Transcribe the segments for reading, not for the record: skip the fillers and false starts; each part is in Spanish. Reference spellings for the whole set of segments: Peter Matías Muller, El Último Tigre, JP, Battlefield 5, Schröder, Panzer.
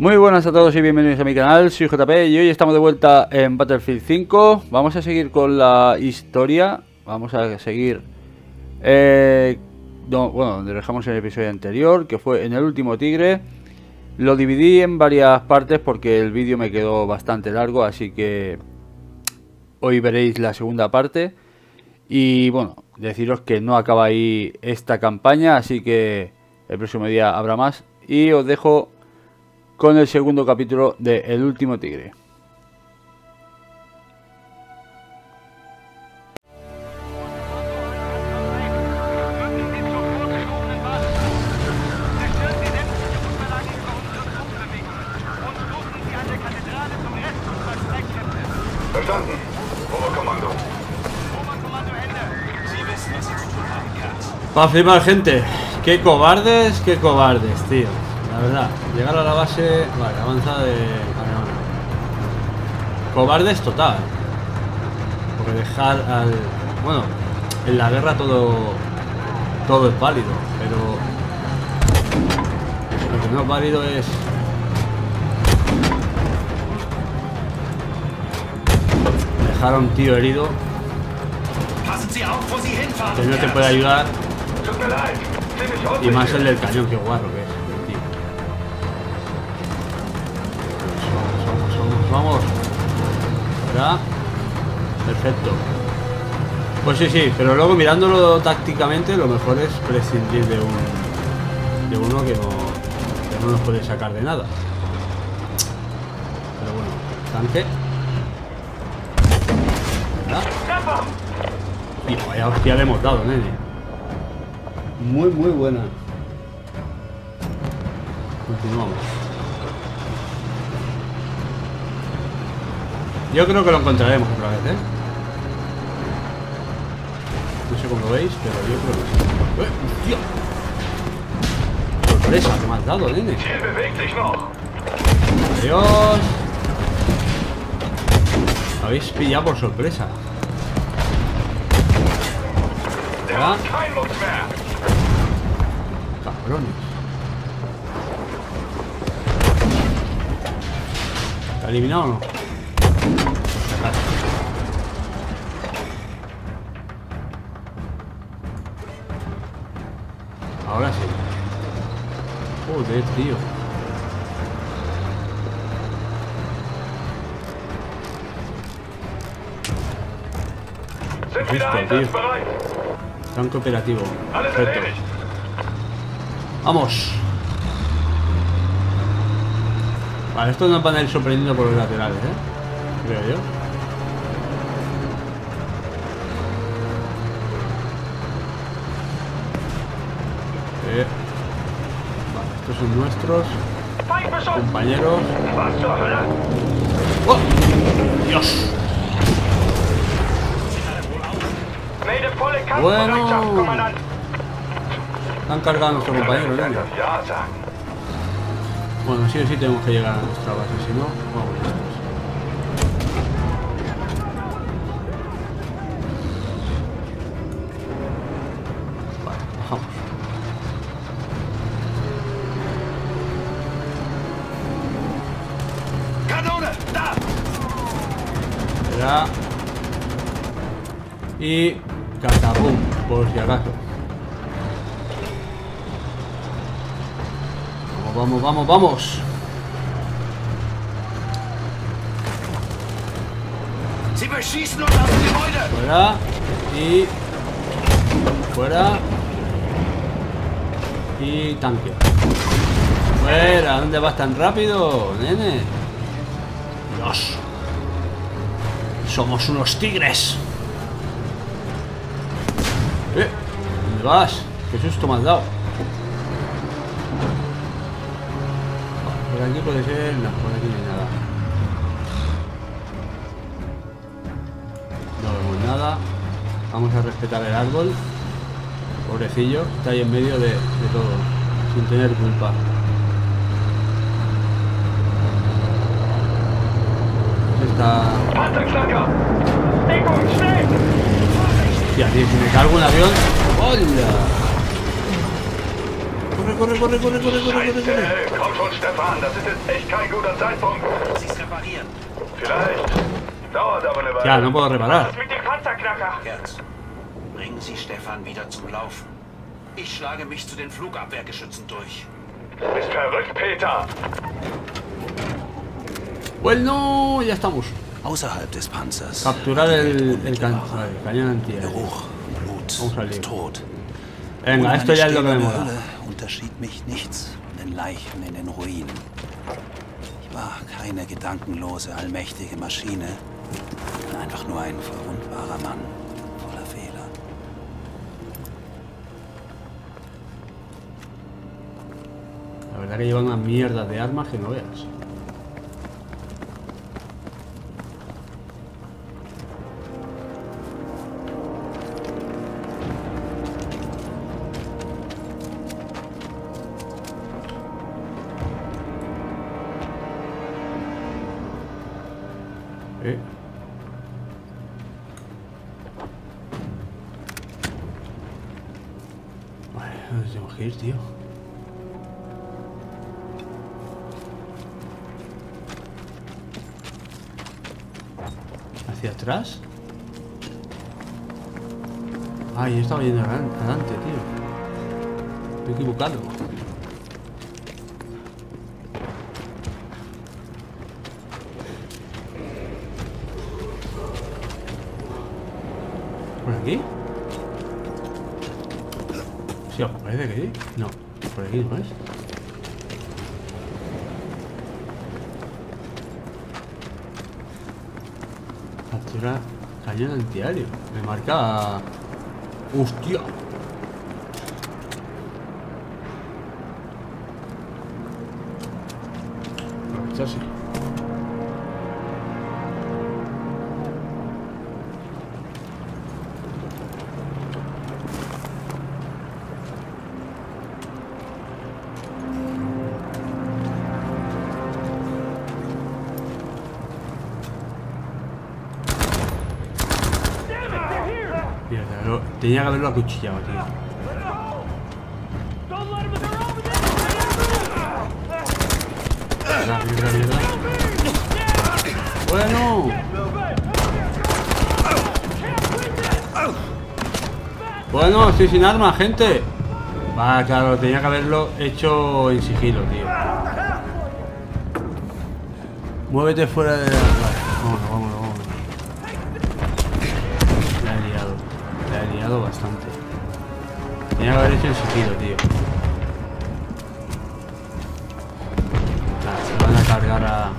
Muy buenas a todos y bienvenidos a mi canal, soy JP y hoy estamos de vuelta en Battlefield 5. Vamos a seguir con la historia, vamos a seguir... donde dejamos el episodio anterior, que fue en El Último Tigre. Lo dividí en varias partes porque el vídeo me quedó bastante largo, así que hoy veréis la segunda parte. Y bueno, deciros que no acaba ahí esta campaña, así que el próximo día habrá más. Y os dejo con el segundo capítulo de El Último Tigre. Va a flipar, gente. Qué cobardes, tío. La verdad, llegar a la base... Vale, avanza de... Cobardes total. Porque dejar al... Bueno, en la guerra todo es válido, pero... Lo que no es válido es... Dejar a un tío herido que no te puede ayudar. Y más el del cañón, que guarro que es, tío. Vamos. ¿Verdad? Perfecto. Pues sí, pero luego mirándolo tácticamente, lo mejor es prescindir de uno que no nos puede sacar de nada. Pero bueno, tanque. ¿Verdad? Y vaya hostia le hemos dado, nene. Muy buena. Continuamos. Yo creo que lo encontraremos otra vez, ¿eh? No sé cómo lo veis, pero yo creo que sí. ¡Tío! Sorpresa, que me has dado, nene. Adiós. Me habéis pillado por sorpresa. ¿Verdad? ¿Está eliminado o no? Ahora sí. Joder, tío. Perfecto, tío. Tan cooperativo. Perfecto. Vamos. Vale, estos nos van a ir sorprendiendo por los laterales, ¿eh? Creo yo. Vale, estos son nuestros compañeros. ¡Oh! ¡Dios! Bueno. Han cargado a nuestro compañero, ¿no? Bueno, sí o sí tenemos que llegar a nuestra base, si no, vamos listos. Vale, bajamos. Espera. Y catapum, por si acaso. Vamos. Fuera. Y... Fuera. Y tanque. Fuera. ¿Dónde vas tan rápido, nene? Dios. Somos unos tigres. ¿Dónde vas? Qué susto me has dado. Por aquí puede ser... No, por aquí no hay nada. No vemos nada. Vamos a respetar el árbol. Pobrecillo, está ahí en medio de todo, sin tener culpa. Está... Hostia, tío, si me cargo un avión... ¡Hola! Corre. Komm schon, Stefan, das ist jetzt echt kein guter Zeitpunkt. Muss ich's reparieren? Vielleicht. Dauert aber eine Weile. Ja, no puedo reparar. Mit dem Panzerknacker. Herz, bringen Sie Stefan wieder zum Laufen. Ich schlage mich zu den Flugabwehrgeschützen durch. Du bist verrückt, Peter. Bueno, ya estamos. Außerhalb des Panzers. Capturar el cañón antiaéreo. Geruch, Blut, Tod. Venga, esto ya es lo que me mola. Unterschied mich nichts von den Leichen in den Ruinen. Ich war keine gedankenlose, allmächtige Maschine, sondern einfach nur ein verwundbarer Mann voller Fehler. La verdad que lleva una mierda de armas que no veas. Tío, hacia atrás. Ay, yo estaba yendo adelante, tío. Me he equivocado. ¿Por aquí? Parece que sí. No, por aquí no es. Captura cañón antiaéreo. Me marca. ¡Hostia! Aprovecharse. Tenía que haberlo acuchillado, tío. Mierda. Bueno. Bueno, estoy sin arma, gente. Va, claro, tenía que haberlo hecho en sigilo, tío. Muévete fuera de la... Vámonos. Bastante. Tenía que haber hecho el sentido, tío. Nada, se van a cargar a...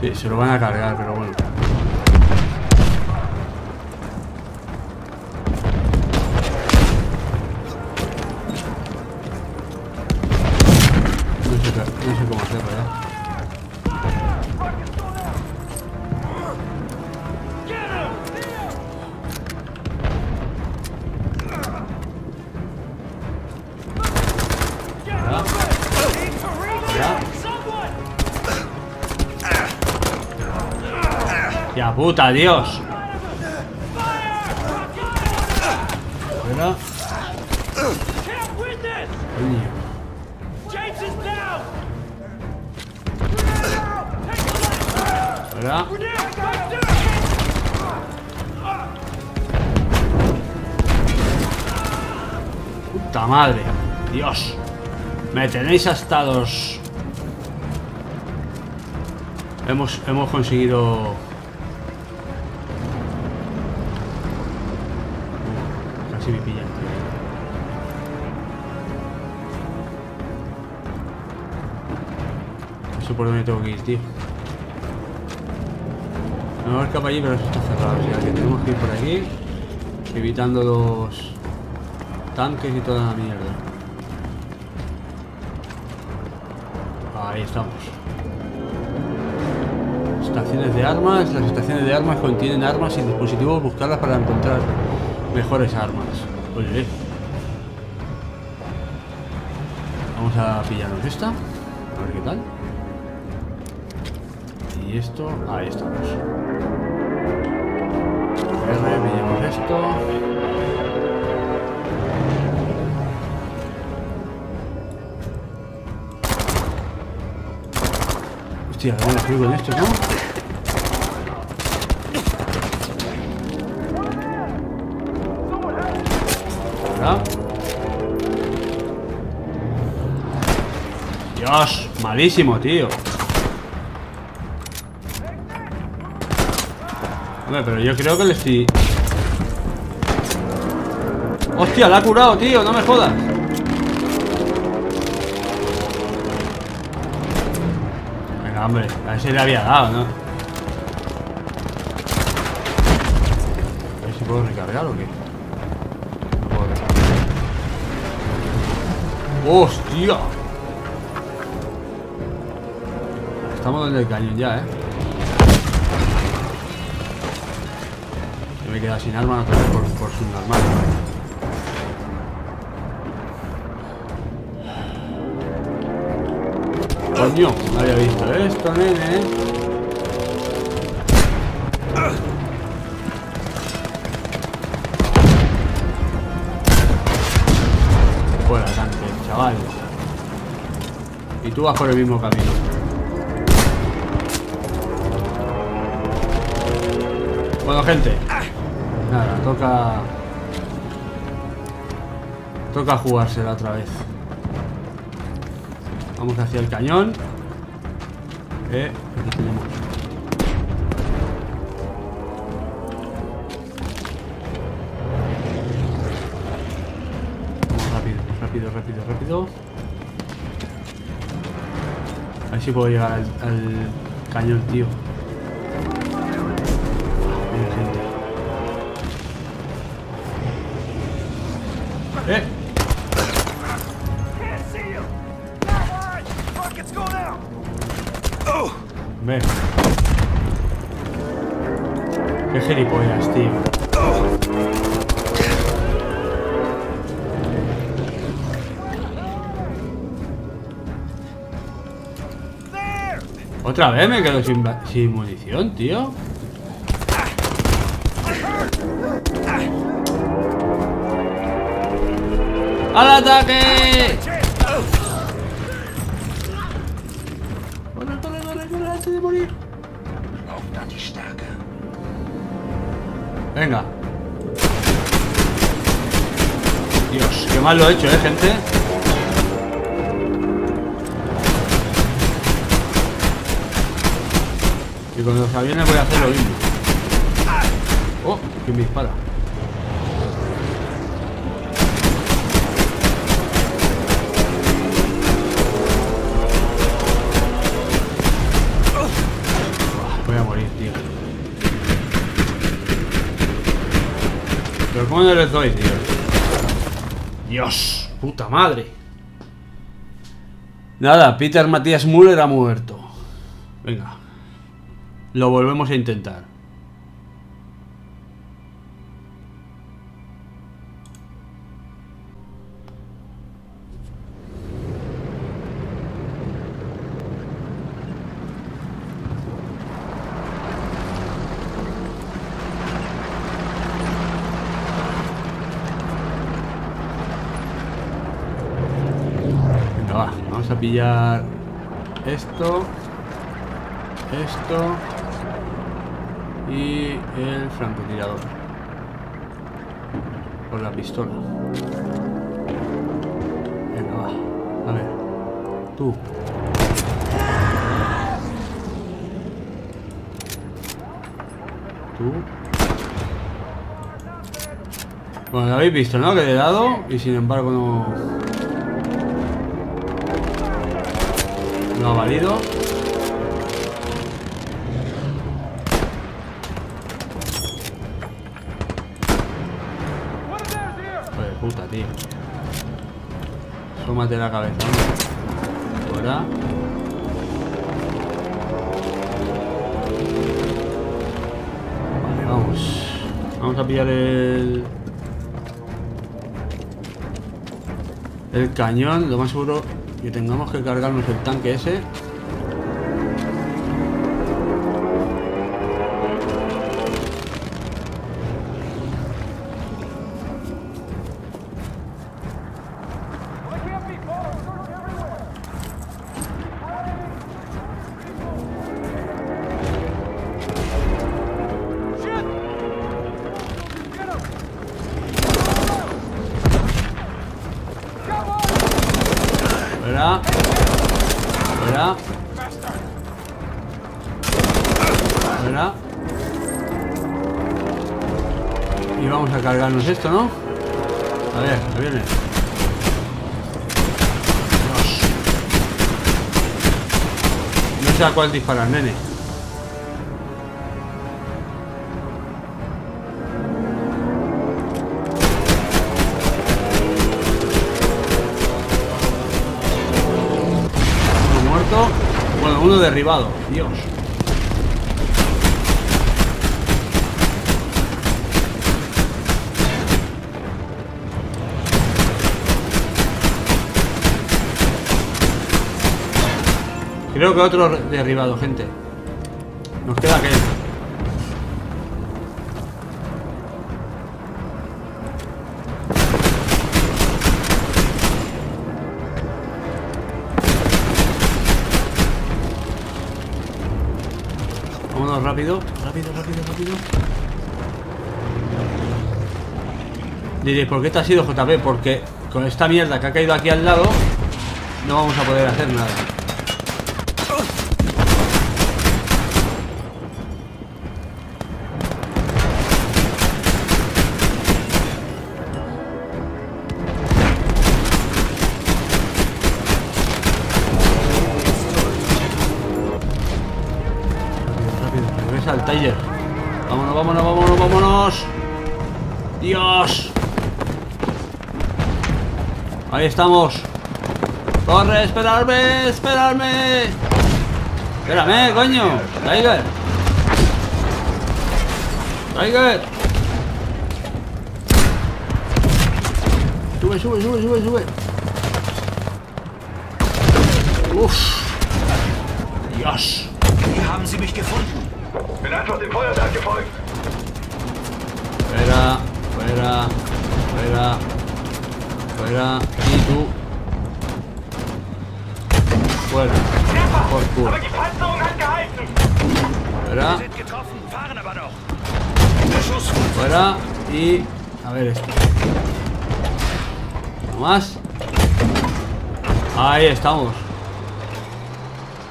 Sí, se lo van a cargar, pero bueno. Puta, Dios. Fuera. Fuera. Puta madre. Dios. Me tenéis hasta los... Hemos conseguido... Me pillan, tío. No sé por dónde tengo que ir, tío. No me escapa allí, pero eso está cerrado. O sea que tenemos que ir por aquí, evitando los tanques y toda la mierda. Ahí estamos. Estaciones de armas. Las estaciones de armas contienen armas y dispositivos. Buscarlas para encontrar mejores armas. Oye, vamos a pillarnos esta, a ver qué tal. Y esto, ahí estamos. R, pillamos esto. Hostia, voy a subir con esto, ¿no? Dios, malísimo, tío. Hombre, pero yo creo que le estoy... Hostia, la ha curado, tío, no me jodas. Venga, hombre, a ver si le había dado, ¿no? A ver si puedo recargar o qué. ¡Hostia! Estamos donde el cañón ya, ¿eh? Yo me queda sin arma otra vez por subnormal. ¡Coño! No había visto esto, nene. Fuera, tanque. Vale. Y tú vas por el mismo camino. Bueno, gente, nada, toca jugársela otra vez. Vamos hacia el cañón. Aquí tenemos. Rápido. A ver si puedo llegar al cañón, tío. Mira, gente. Ven. Qué gilipollas, tío. Otra vez me quedo sin munición, tío. ¡Al ataque! ¡Corre, antes de morir! Venga. Dios, qué mal lo he hecho, gente. Y con los aviones voy a hacer lo mismo. Oh, que me dispara. Voy a morir, tío. Pero ¿cómo no les doy, tío? Dios, puta madre. Nada, Peter Matías Muller ha muerto. Venga. Lo volvemos a intentar. Venga, va. Vamos a pillar esto. Esto. Y el francotirador con la pistola. Venga, va. A ver. Tú. Bueno, lo habéis visto, ¿no? Que le he dado y sin embargo no ha valido. Puta, tío. Tómate la cabeza, ¿no? Fuera. Vale, vamos. Vamos a pillar el cañón. Lo más seguro que tengamos que cargarnos el tanque ese. Buena. Buena. Y vamos a cargarnos esto, ¿no? A ver, que viene. No sé a cuál disparar, nene. Uno muerto. Bueno, uno derribado. Dios. Creo que otro derribado, gente. Nos queda aquel. Vámonos rápido. Rápido. Diréis, ¿por qué te has ido, JP? Porque con esta mierda que ha caído aquí al lado no vamos a poder hacer nada. Al taller. Vámonos. Dios. Ahí estamos. Corre, esperadme. Espérame, coño. Tiger. Sube. Uff. Dios. Haben Sie mich gefunden? Bin einfach dem Feuerwerk gefolgt. Fuera. Y tú. Fuera. Por culo. Aber die Panzerung hat gehalten. Fuera. Wir sind getroffen, fahren aber noch. Der Schuss. Fuera. Y. A ver esto. No más. Ahí estamos.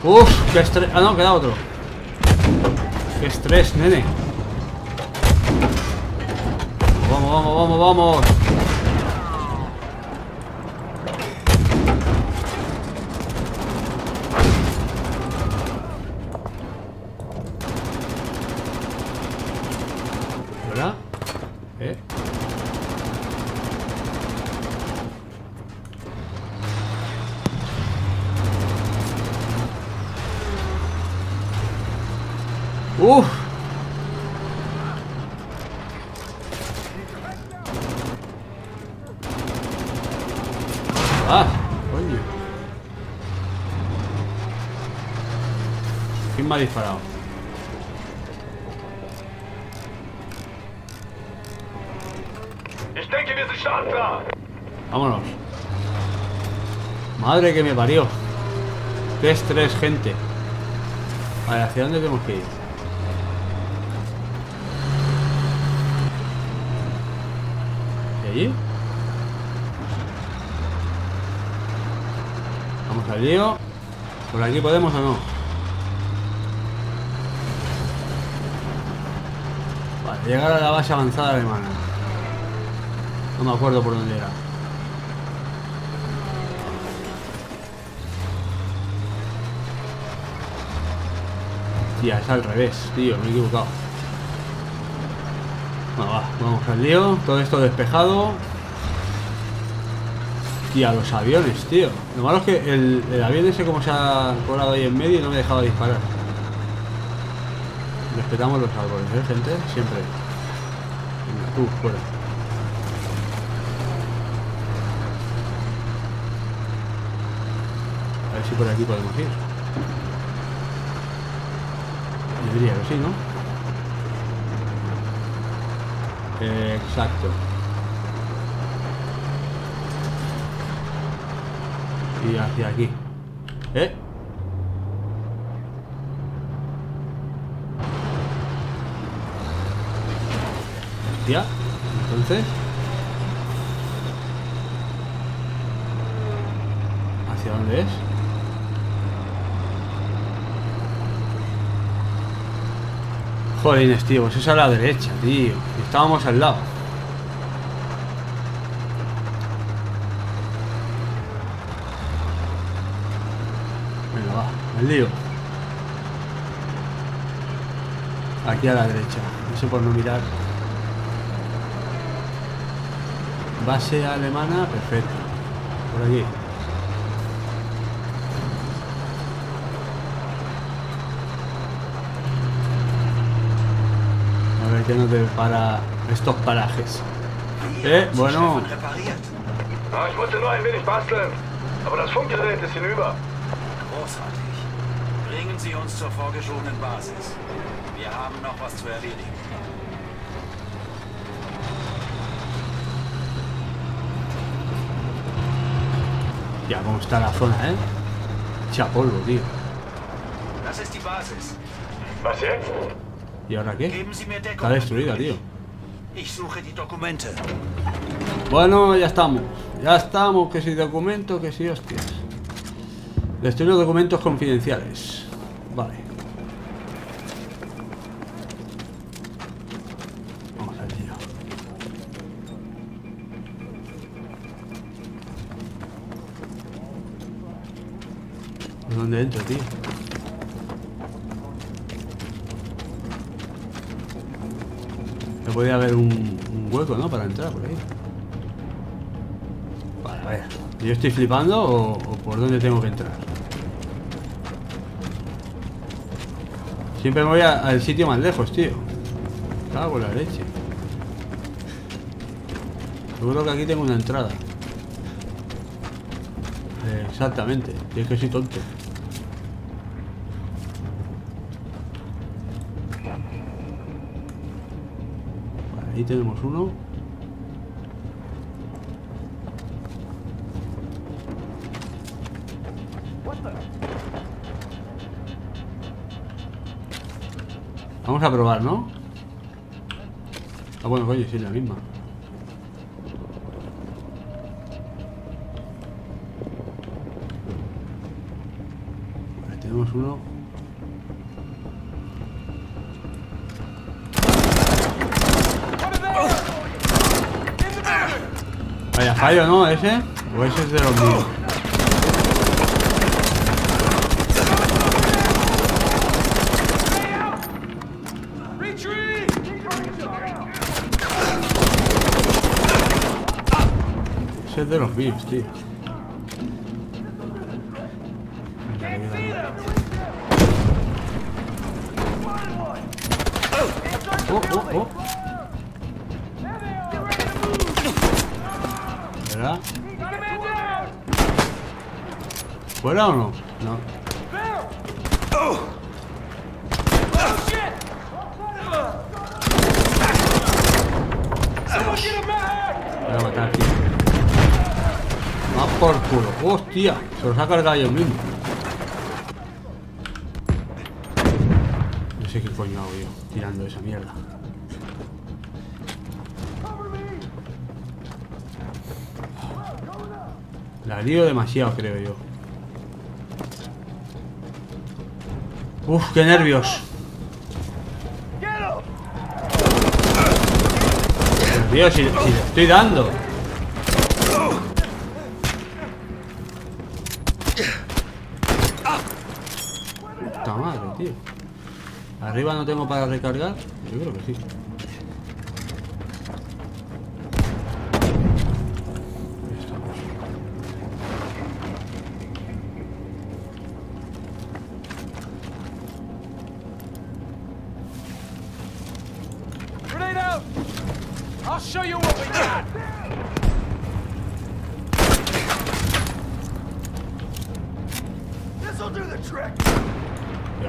Uff, qué estrés. Ah, no, queda otro. ¡Qué estrés, nene! ¡Vamos! ¿Verdad? ¡Uf! ¡Ah! ¡Coño! ¿Quién me ha disparado? ¡Vámonos! ¡Madre que me parió! ¡Qué estrés, gente! Vale, ¿hacia dónde tenemos que ir? Vamos al lío. ¿Por aquí podemos o no? Vale, llegar a la base avanzada alemana. No me acuerdo por dónde era. Tía, es al revés, tío, me he equivocado. Bueno, va, vamos al lío. Todo esto despejado. Tía, los aviones, tío. Lo malo es que el avión ese como se ha colado ahí en medio y no me ha dejado disparar. Respetamos los árboles, ¿eh, gente? Siempre. Venga, tú, fuera. A ver si por aquí podemos ir. Debería que sí, ¿no? Exacto. Y hacia aquí. ¿Eh? Hostia. Entonces. ¿Hacia dónde es? Jolines, tío, pues es a la derecha, tío. Estábamos al lado. Venga, va, al lío. Aquí a la derecha. Eso por no mirar. Base alemana, perfecto. Por aquí. A ver qué nos depara estos parajes. Bueno. Ich wollte nur ein wenig basteln, aber das Funkgerät ist hinüber. Großartig. Bringen Sie uns zur vorgeschobenen Basis. Wir haben noch was zu erledigen. Ya, cómo está la zona, ¿eh? Chapolvo, tío. ¿Y ahora qué? Está destruida, tío. Bueno, ya estamos. Ya estamos, que si documento, que si hostias. Destruir los documentos confidenciales. Vale. Vamos al tío. ¿Dónde entro, tío? Me podía haber un hueco, ¿no? Para entrar por ahí. Vale, a ver. ¿Yo estoy flipando o por dónde tengo que entrar? Siempre me voy al sitio más lejos, tío. Cago en la leche. Seguro que aquí tengo una entrada. Exactamente. Y es que soy tonto. Ahí tenemos uno. Vamos a probar, ¿no? Ah, bueno, coño, sí, la misma. Vale, tenemos uno. Vaya fallo, ¿no? ¿Ese? O ese es de los míos. Ese es de los míos, tío. ¿Verdad? ¿Fuera o no? No. Voy a matar aquí. Más por culo. ¡Hostia! Se los ha cargado yo mismo. No sé qué coño hago yo tirando esa mierda. La lío demasiado, creo yo. Uf, qué nervios. Dios, si le estoy dando. Puta madre, tío. Arriba no tengo para recargar. Yo creo que sí.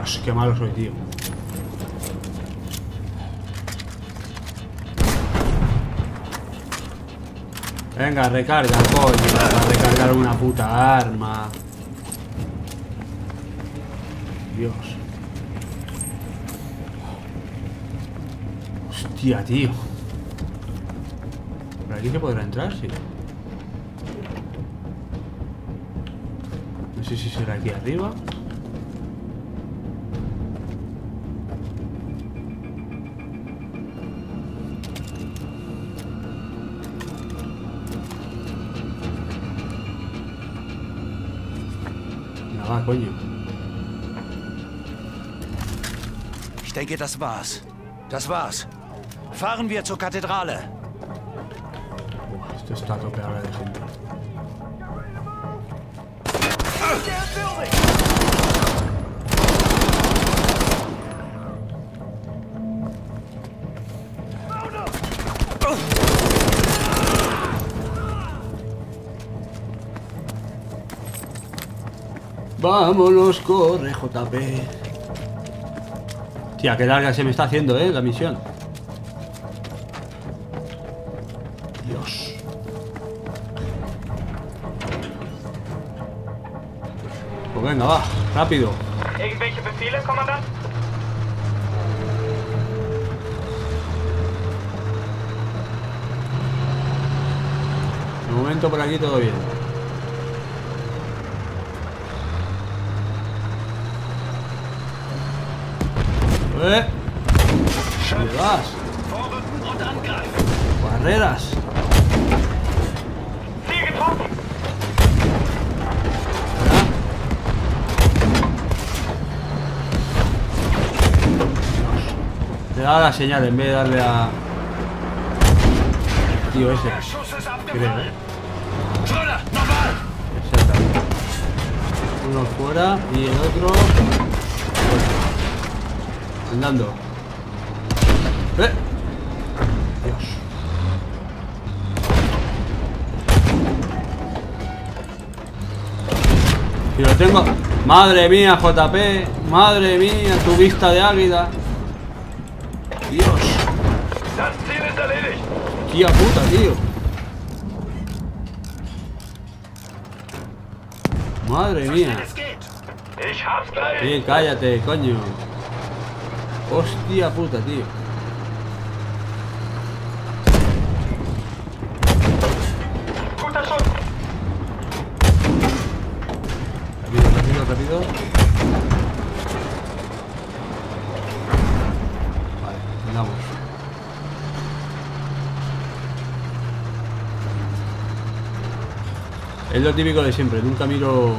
Dios, qué malo soy, tío. Venga, recarga, coño. Para recargar una puta arma. Dios. Hostia, tío. ¿Por aquí se podrá entrar? Sí. No sé si será aquí arriba. Ah, coño. Ich denke, das war's. Das war's. Fahren wir zur Kathedrale. Boah, esto está a tope ahora de gente. Vámonos, corre, JP. Tía, qué larga se me está haciendo, la misión. Dios. Pues venga, va, rápido. ¿Irgendwelche Befehle, Kommandant? De momento por aquí todo bien. ¿Dónde vas? Barreras. Te da la señal en vez de darle a... Tío ese. Creo, Exactamente. Uno fuera y el otro... Andando. Dios. Y lo tengo. Madre mía, JP. Madre mía, tu vista de águila. Dios. Tía puta, tío. Madre mía. Sí, cállate, coño. Hostia puta, tío. Rápido, rápido. Vale, andamos. Es lo típico de siempre, nunca miro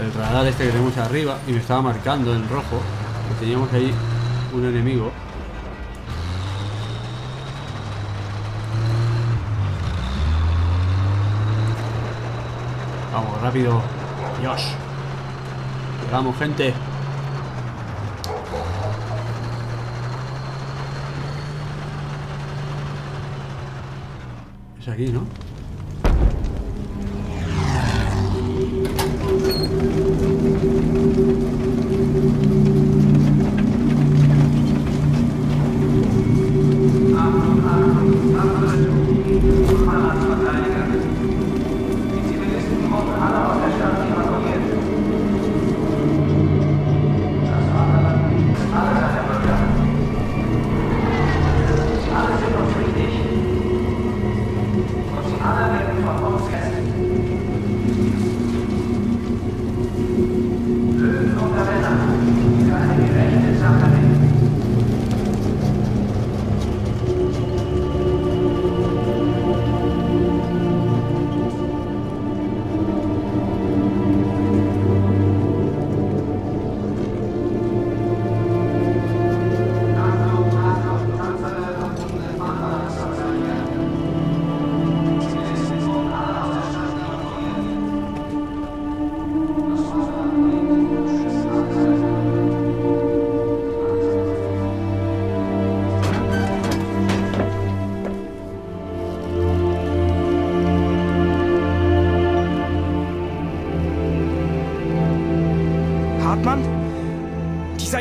el radar este que tenemos arriba y me estaba marcando en rojo que teníamos ahí un enemigo. Vamos, rápido. Dios. Llegamos, gente. Es aquí, ¿no?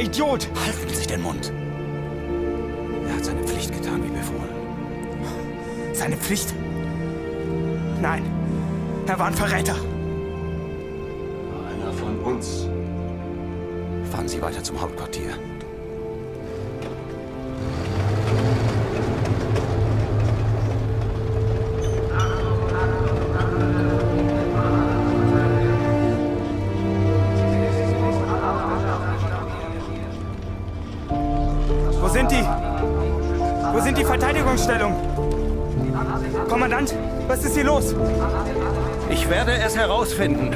Idiot! Halten Sie den Mund! Er hat seine Pflicht getan, wie befohlen. Seine Pflicht? Nein, er war ein Verräter. Einer von uns. Fahren Sie weiter zum Hauptquartier. Verteidigungsstellung! Kommandant, was ist hier los? Ich werde es herausfinden.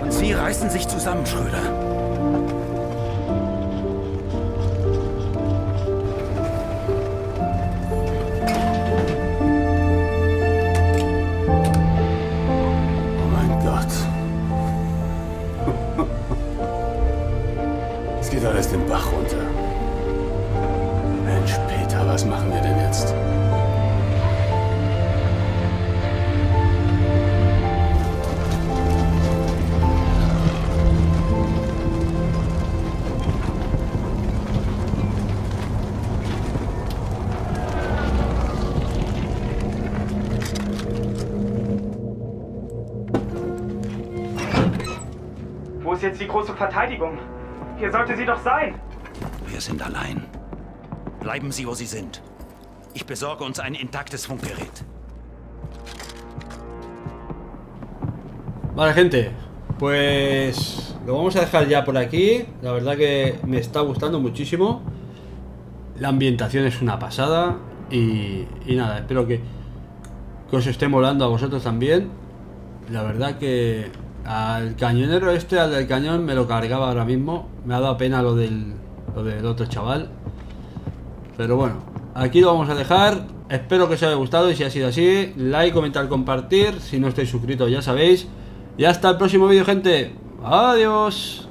Und Sie reißen sich zusammen, Schröder. Wo ist jetzt die große Verteidigung? Hier sollte sie doch sein. Wir sind allein. Bleiben Sie, wo Sie sind. Ich besorge uns ein intaktes Funkgerät. Vale, gente. Pues lo vamos a dejar ya por aquí. La verdad que me está gustando muchísimo. La ambientación es una pasada. Y nada, espero que os esté molando a vosotros también. La verdad que... al cañonero este, al del cañón, me lo cargaba ahora mismo. Me ha dado pena lo del otro chaval. Pero bueno, aquí lo vamos a dejar. Espero que os haya gustado y si ha sido así, like, comentar, compartir. Si no estáis suscritos ya sabéis. Y hasta el próximo vídeo, gente. Adiós.